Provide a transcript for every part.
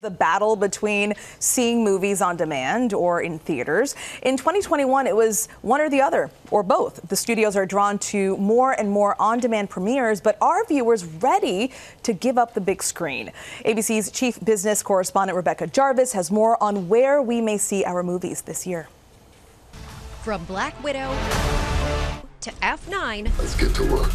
The battle between seeing movies on demand or in theaters. In 2021, it was one or the other, or both. The studios are drawn to more and more on-demand premieres, but are viewers ready to give up the big screen? ABC's chief business correspondent Rebecca Jarvis has more on where we may see our movies this year. From Black Widow to F9. Let's get to work.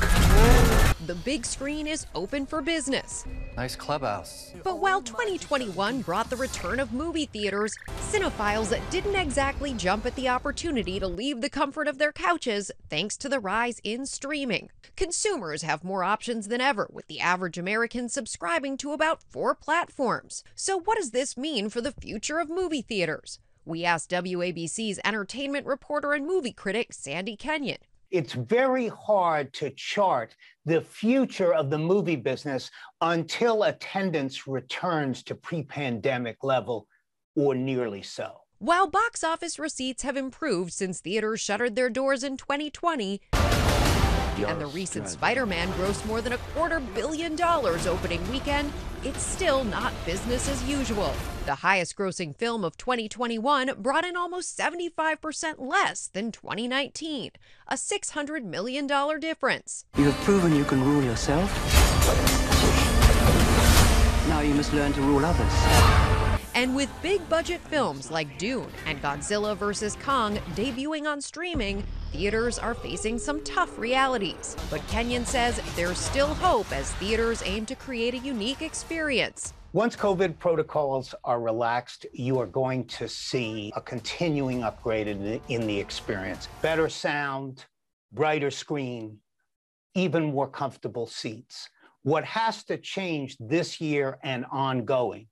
The big screen is open for business. Nice clubhouse. But while 2021 brought the return of movie theaters, cinephiles didn't exactly jump at the opportunity to leave the comfort of their couches thanks to the rise in streaming. Consumers have more options than ever, with the average American subscribing to about 4 platforms. So what does this mean for the future of movie theaters? We asked WABC's entertainment reporter and movie critic Sandy Kenyon. It's very hard to chart the future of the movie business until attendance returns to pre-pandemic level, or nearly so. While box office receipts have improved since theaters shuttered their doors in 2020, and the recent Spider-Man grossed more than $250 million opening weekend, it's still not business as usual. The highest-grossing film of 2021 brought in almost 75% less than 2019, a $600 million difference. You have proven you can rule yourself. Now you must learn to rule others. And with big-budget films like Dune and Godzilla vs. Kong debuting on streaming, theaters are facing some tough realities. But Kenyon says there's still hope as theaters aim to create a unique experience. Once COVID protocols are relaxed, you are going to see a continuing upgrade in the experience. Better sound, brighter screen, even more comfortable seats. What has to change this year and ongoing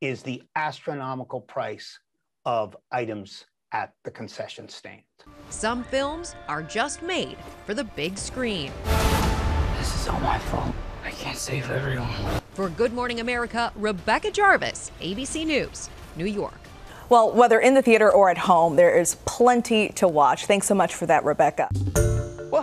is the astronomical price of items at the concession stand. Some films are just made for the big screen. This is all my fault. I can't save everyone. For Good Morning America, Rebecca Jarvis, ABC News, New York. Well, whether in the theater or at home, there is plenty to watch. Thanks so much for that, Rebecca. Well,